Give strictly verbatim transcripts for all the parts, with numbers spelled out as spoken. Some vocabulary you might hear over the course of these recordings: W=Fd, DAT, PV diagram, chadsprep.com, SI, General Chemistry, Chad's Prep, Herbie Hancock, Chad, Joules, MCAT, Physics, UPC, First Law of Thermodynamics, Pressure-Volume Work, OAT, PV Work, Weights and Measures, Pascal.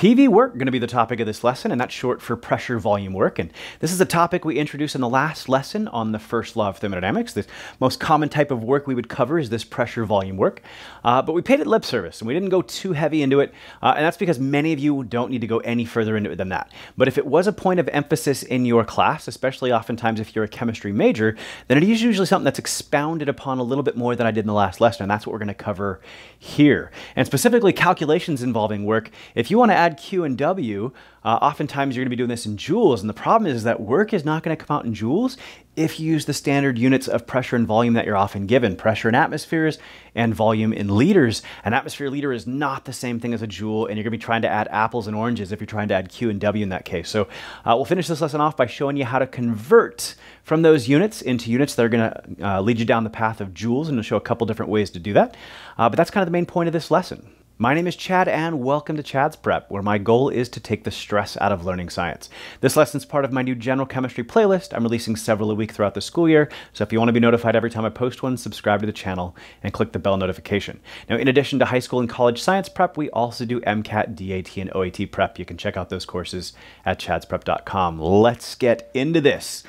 P V work going to be the topic of this lesson, and that's short for pressure volume work. And this is a topic we introduced in the last lesson on the first law of thermodynamics. The most common type of work we would cover is this pressure volume work, uh, but we paid it lip service and we didn't go too heavy into it. Uh, and that's because many of you don't need to go any further into it than that. But if it was a point of emphasis in your class, especially oftentimes if you're a chemistry major, then it is usually something that's expounded upon a little bit more than I did in the last lesson. And that's what we're going to cover here. And specifically calculations involving work. If you want to add Q and W, uh, oftentimes you're going to be doing this in joules, and the problem is, is that work is not going to come out in joules if you use the standard units of pressure and volume that you're often given, pressure in atmospheres and volume in liters. An atmosphere liter is not the same thing as a joule, and you're going to be trying to add apples and oranges if you're trying to add Q and W in that case. So uh, we'll finish this lesson off by showing you how to convert from those units into units that are going to uh, lead you down the path of joules, and we'll show a couple different ways to do that. Uh, but that's kind of the main point of this lesson. My name is Chad, and welcome to Chad's Prep, where my goal is to take the stress out of learning science. This lesson's part of my new general chemistry playlist. I'm releasing several a week throughout the school year, so if you want to be notified every time I post one, subscribe to the channel and click the bell notification. Now, in addition to high school and college science prep, we also do MCAT, D A T, and O A T prep. You can check out those courses at chads prep dot com. Let's get into this.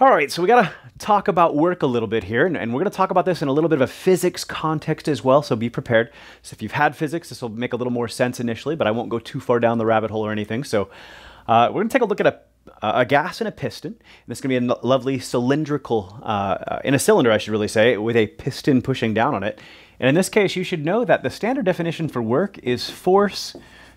All right, so we got to talk about work a little bit here, and, and we're going to talk about this in a little bit of a physics context as well, so be prepared. So if you've had physics, this will make a little more sense initially, but I won't go too far down the rabbit hole or anything. So uh, we're going to take a look at a, a gas and a piston. And this is going to be a lovely cylindrical, uh, in a cylinder, I should really say, with a piston pushing down on it. And in this case, you should know that the standard definition for work is force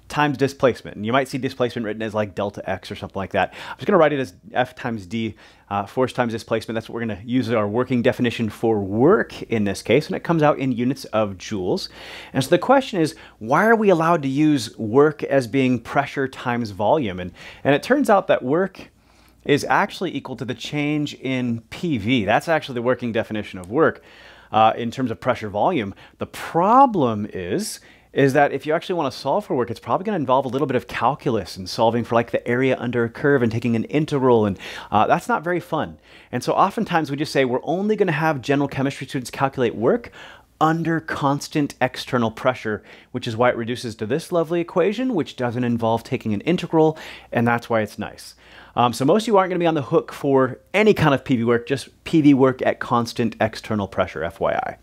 times displacement. And you might see displacement written as like delta X or something like that. I'm just going to write it as F times D, uh, force times displacement. That's what we're going to use as our working definition for work in this case. And it comes out in units of joules. And so the question is, why are we allowed to use work as being pressure times volume? And, and it turns out that work is actually equal to the change in P V. That's actually the working definition of work uh, in terms of pressure volume. The problem is, is that if you actually want to solve for work, it's probably going to involve a little bit of calculus and solving for like the area under a curve and taking an integral, and uh, that's not very fun. And so oftentimes we just say we're only going to have general chemistry students calculate work under constant external pressure, which is why it reduces to this lovely equation, which doesn't involve taking an integral, and that's why it's nice. Um, so most of you aren't going to be on the hook for any kind of P V work, just P V work at constant external pressure, F Y I.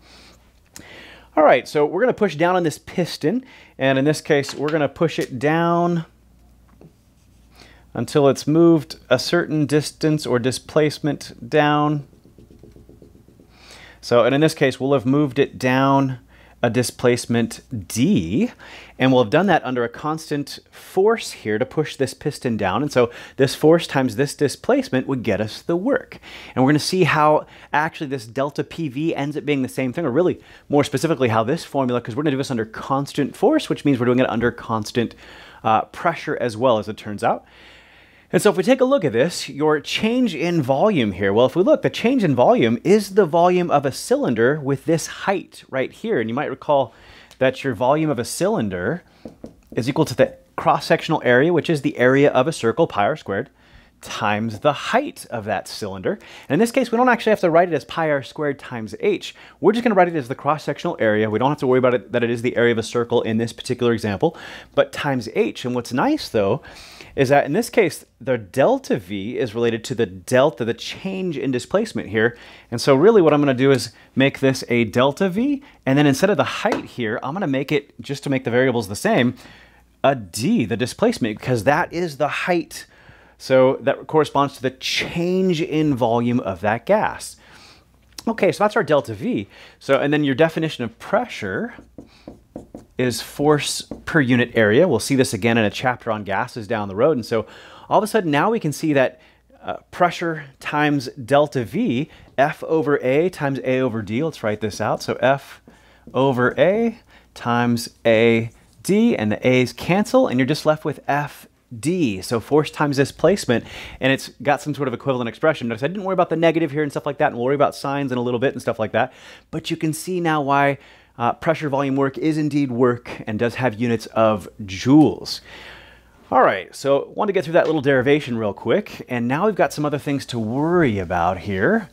All right, so we're going to push down on this piston, and in this case, we're going to push it down until it's moved a certain distance or displacement down. So, and in this case, we'll have moved it down a displacement D, and we'll have done that under a constant force here to push this piston down. And so this force times this displacement would get us the work. And we're going to see how actually this delta P V ends up being the same thing, or really more specifically how this formula, because we're going to do this under constant force, which means we're doing it under constant uh, pressure as well, as it turns out. And so if we take a look at this, your change in volume here, well, if we look, the change in volume is the volume of a cylinder with this height right here. And you might recall that your volume of a cylinder is equal to the cross-sectional area, which is the area of a circle, pi r squared, times the height of that cylinder. And in this case, we don't actually have to write it as pi r squared times h. We're just going to write it as the cross-sectional area. We don't have to worry about it that it is the area of a circle in this particular example, but times h. And what's nice, though, is that in this case, the delta V is related to the delta, the change in displacement here. And so really what I'm going to do is make this a delta V. And then instead of the height here, I'm going to make it, just to make the variables the same, a D, the displacement, because that is the height. So that corresponds to the change in volume of that gas. Okay, so that's our delta V. So, and then your definition of pressure is force per unit area. We'll see this again in a chapter on gases down the road. And so all of a sudden now we can see that uh, pressure times delta V, F over A times A over D. Let's write this out. So F over A times A D, and the A's cancel, and you're just left with F D, so force times displacement, and it's got some sort of equivalent expression. Notice I didn't worry about the negative here and stuff like that, and we'll worry about signs in a little bit and stuff like that, but you can see now why uh, pressure volume work is indeed work and does have units of joules. All right, so I wanted to get through that little derivation real quick, and now we've got some other things to worry about here.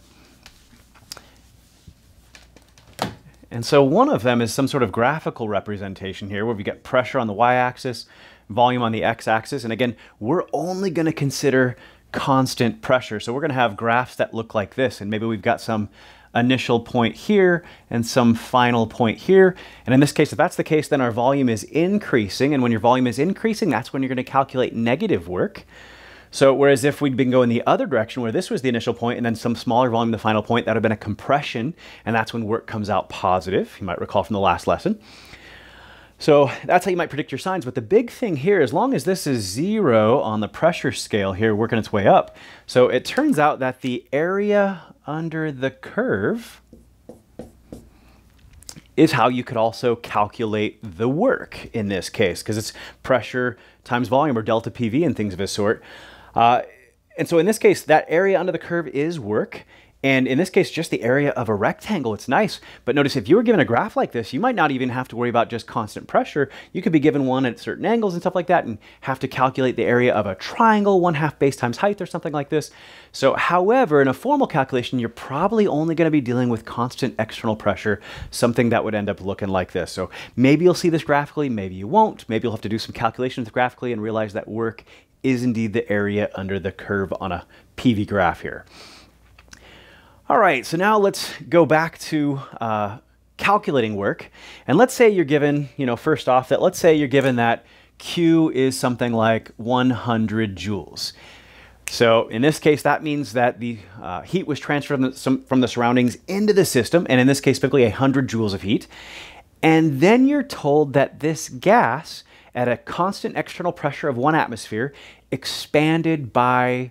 And so one of them is some sort of graphical representation here where we get pressure on the y-axis, volume on the x-axis. And again, we're only going to consider constant pressure. So we're going to have graphs that look like this. And maybe we've got some initial point here and some final point here. And in this case, if that's the case, then our volume is increasing. And when your volume is increasing, that's when you're going to calculate negative work. So whereas if we'd been going the other direction where this was the initial point and then some smaller volume, the final point, that would have been a compression. And that's when work comes out positive. You might recall from the last lesson. So that's how you might predict your signs. But the big thing here, as long as this is zero on the pressure scale here, working its way up. So it turns out that the area under the curve is how you could also calculate the work in this case, because it's pressure times volume, or delta P V and things of this sort. Uh, and so in this case, that area under the curve is work. And in this case, just the area of a rectangle, it's nice. But notice if you were given a graph like this, you might not even have to worry about just constant pressure. You could be given one at certain angles and stuff like that and have to calculate the area of a triangle, one half base times height or something like this. So however, in a formal calculation, you're probably only going to be dealing with constant external pressure, something that would end up looking like this. So maybe you'll see this graphically, maybe you won't. Maybe you'll have to do some calculations graphically and realize that work is indeed the area under the curve on a P V graph here. All right, so now let's go back to uh, calculating work. And let's say you're given, you know, first off that, let's say you're given that Q is something like one hundred joules. So in this case, that means that the uh, heat was transferred from the, some, from the surroundings into the system. And in this case, typically one hundred joules of heat. And then you're told that this gas at a constant external pressure of one atmosphere expanded by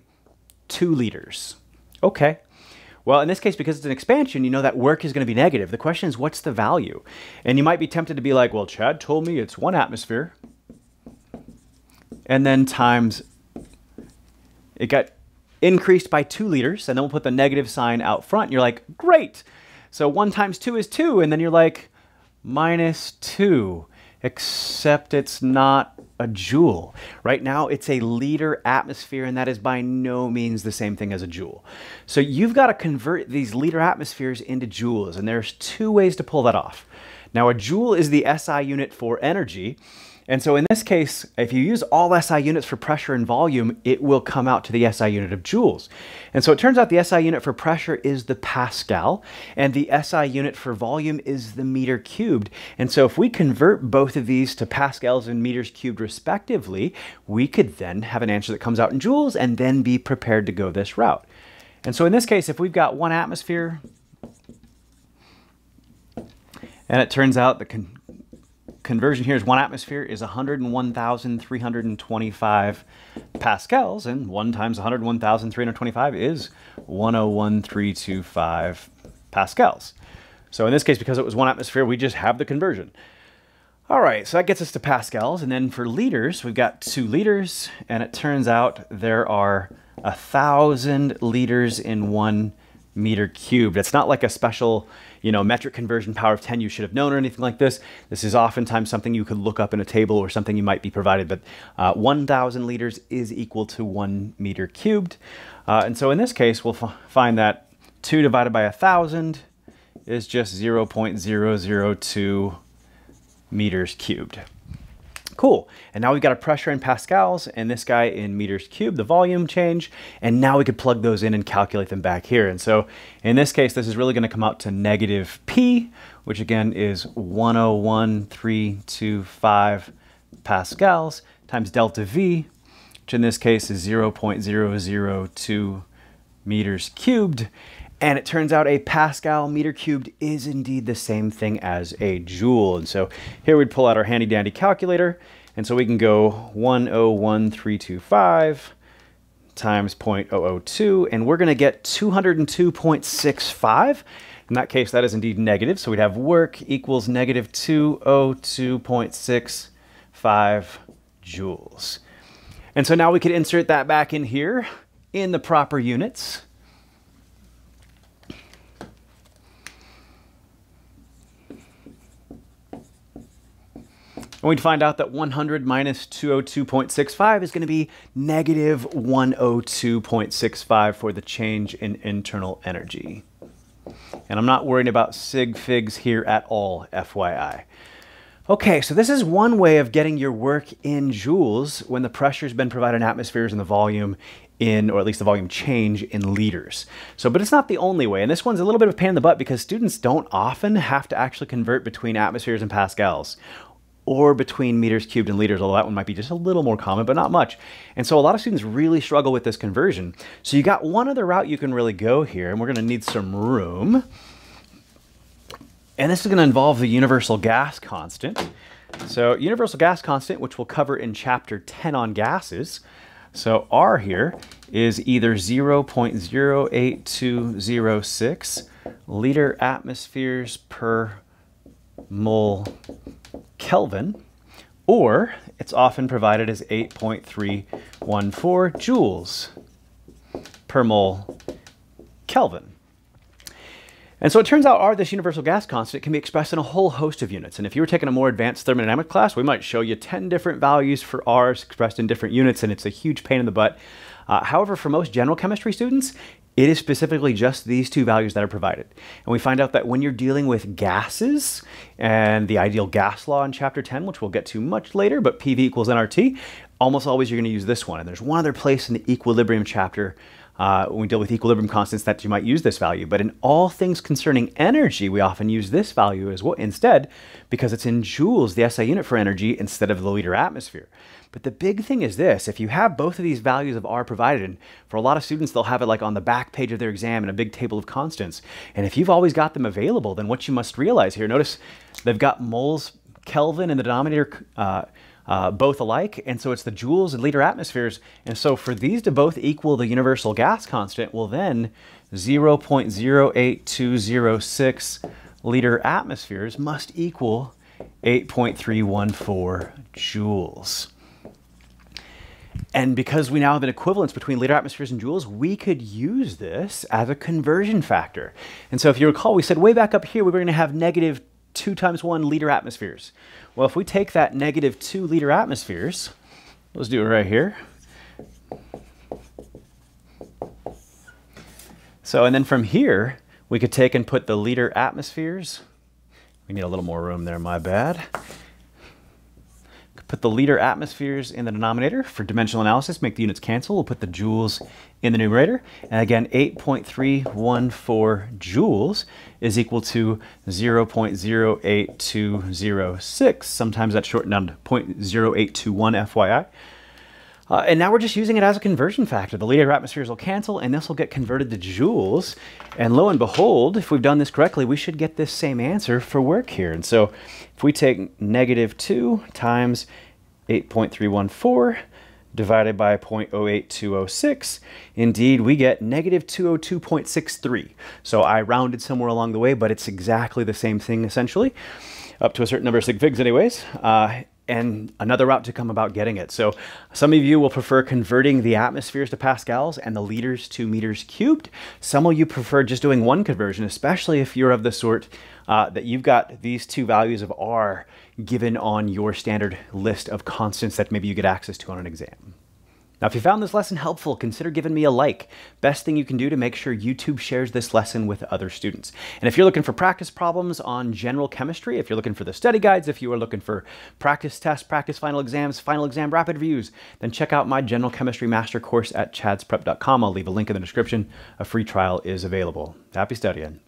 two liters. Okay. Well, in this case, because it's an expansion, you know that work is going to be negative. The question is, what's the value? And you might be tempted to be like, well, Chad told me it's one atmosphere. And then times, it got increased by two liters. And then we'll put the negative sign out front. And you're like, great. So one times two is two. And then you're like, minus two, except it's not a joule. Right now it's a liter atmosphere, and that is by no means the same thing as a joule. So you've got to convert these liter atmospheres into joules, and there's two ways to pull that off. Now a joule is the S I unit for energy, and so in this case, if you use all S I units for pressure and volume, it will come out to the S I unit of joules. And so it turns out the S I unit for pressure is the Pascal, and the S I unit for volume is the meter cubed. And so if we convert both of these to Pascals and meters cubed respectively, we could then have an answer that comes out in joules and then be prepared to go this route. And so in this case, if we've got one atmosphere, and it turns out the con Conversion here is one atmosphere is one hundred one thousand three hundred twenty-five pascals, and one times one hundred one thousand three hundred twenty-five is one hundred one thousand three hundred twenty-five pascals. So in this case, because it was one atmosphere, we just have the conversion. All right, so that gets us to pascals, and then for liters, we've got two liters, and it turns out there are a thousand liters in one meter cubed. It's not like a special, you know, metric conversion power of ten you should have known or anything like this. This is oftentimes something you could look up in a table or something you might be provided, but uh, one thousand liters is equal to one meter cubed. Uh, and so in this case, we'll find that two divided by one thousand is just zero point zero zero two meters cubed. Cool. And now we've got a pressure in pascals and this guy in meters cubed, the volume change. And now we could plug those in and calculate them back here. And so in this case, this is really going to come out to negative P, which again is one hundred one thousand three hundred twenty-five pascals times delta V, which in this case is zero point zero zero two meters cubed. And it turns out a pascal meter cubed is indeed the same thing as a joule. And so here we'd pull out our handy dandy calculator. And so we can go one hundred one thousand three hundred twenty-five times zero point zero zero two, and we're going to get two hundred two point six five. In that case, that is indeed negative. So we'd have work equals negative two hundred two point six five joules. And so now we could insert that back in here in the proper units. And we'd find out that one hundred minus two hundred two point six five is going to be negative one hundred two point six five for the change in internal energy. And I'm not worried about sig figs here at all, F Y I. Okay, so this is one way of getting your work in joules when the pressure's been provided in atmospheres and the volume in, or at least the volume change in liters. So, but it's not the only way. And this one's a little bit of a pain in the butt because students don't often have to actually convert between atmospheres and pascals, or between meters cubed and liters, although that one might be just a little more common, but not much. And so a lot of students really struggle with this conversion. So you got one other route you can really go here, and we're gonna need some room. And this is gonna involve the universal gas constant. So universal gas constant, which we'll cover in chapter ten on gases. So R here is either zero point zero eight two zero six liter atmospheres per mole Kelvin, or it's often provided as eight point three one four joules per mole Kelvin. And so it turns out R, this universal gas constant, can be expressed in a whole host of units. And if you were taking a more advanced thermodynamic class, we might show you ten different values for R expressed in different units, and it's a huge pain in the butt. Uh, however, for most general chemistry students, it is specifically just these two values that are provided. And we find out that when you're dealing with gases and the ideal gas law in chapter ten, which we'll get to much later, but P V equals N R T, almost always you're gonna use this one. And there's one other place in the equilibrium chapter uh, when we deal with equilibrium constants that you might use this value. But in all things concerning energy, we often use this value as well instead, because it's in joules, the S I unit for energy, instead of the liter atmosphere. But the big thing is this: if you have both of these values of R provided, and for a lot of students, they'll have it like on the back page of their exam in a big table of constants. And if you've always got them available, then what you must realize here, notice they've got moles, Kelvin, and the denominator uh, uh, both alike. And so it's the joules and liter atmospheres. And so for these to both equal the universal gas constant, well then zero point zero eight two zero six liter atmospheres must equal eight point three one four joules. And because we now have an equivalence between liter atmospheres and joules, we could use this as a conversion factor. And so if you recall, we said way back up here, we were gonna have negative two times one liter atmospheres. Well, if we take that negative two liter atmospheres, let's do it right here. So, and then from here, we could take and put the liter atmospheres. We need a little more room there, my bad. Put the liter atmospheres in the denominator for dimensional analysis, make the units cancel. We'll put the joules in the numerator. And again, eight point three one four joules is equal to zero point zero eight two zero six. Sometimes that's shortened down to zero point zero eight two one, F Y I. Uh, and now we're just using it as a conversion factor. The liter atmospheres will cancel, and this will get converted to joules. And lo and behold, if we've done this correctly, we should get this same answer for work here. And so if we take negative two times eight point three one four divided by zero point zero eight two zero six, indeed we get negative two hundred two point six three. So I rounded somewhere along the way, but it's exactly the same thing essentially, up to a certain number of sig figs anyways. Uh, and another route to come about getting it. So some of you will prefer converting the atmospheres to pascals and the liters to meters cubed. Some of you prefer just doing one conversion, especially if you're of the sort uh, that you've got these two values of R given on your standard list of constants that maybe you get access to on an exam. Now, if you found this lesson helpful, consider giving me a like. Best thing you can do to make sure YouTube shares this lesson with other students. And if you're looking for practice problems on general chemistry, if you're looking for the study guides, if you are looking for practice tests, practice final exams, final exam rapid reviews, then check out my general chemistry master course at chads prep dot com. I'll leave a link in the description. A free trial is available. Happy studying.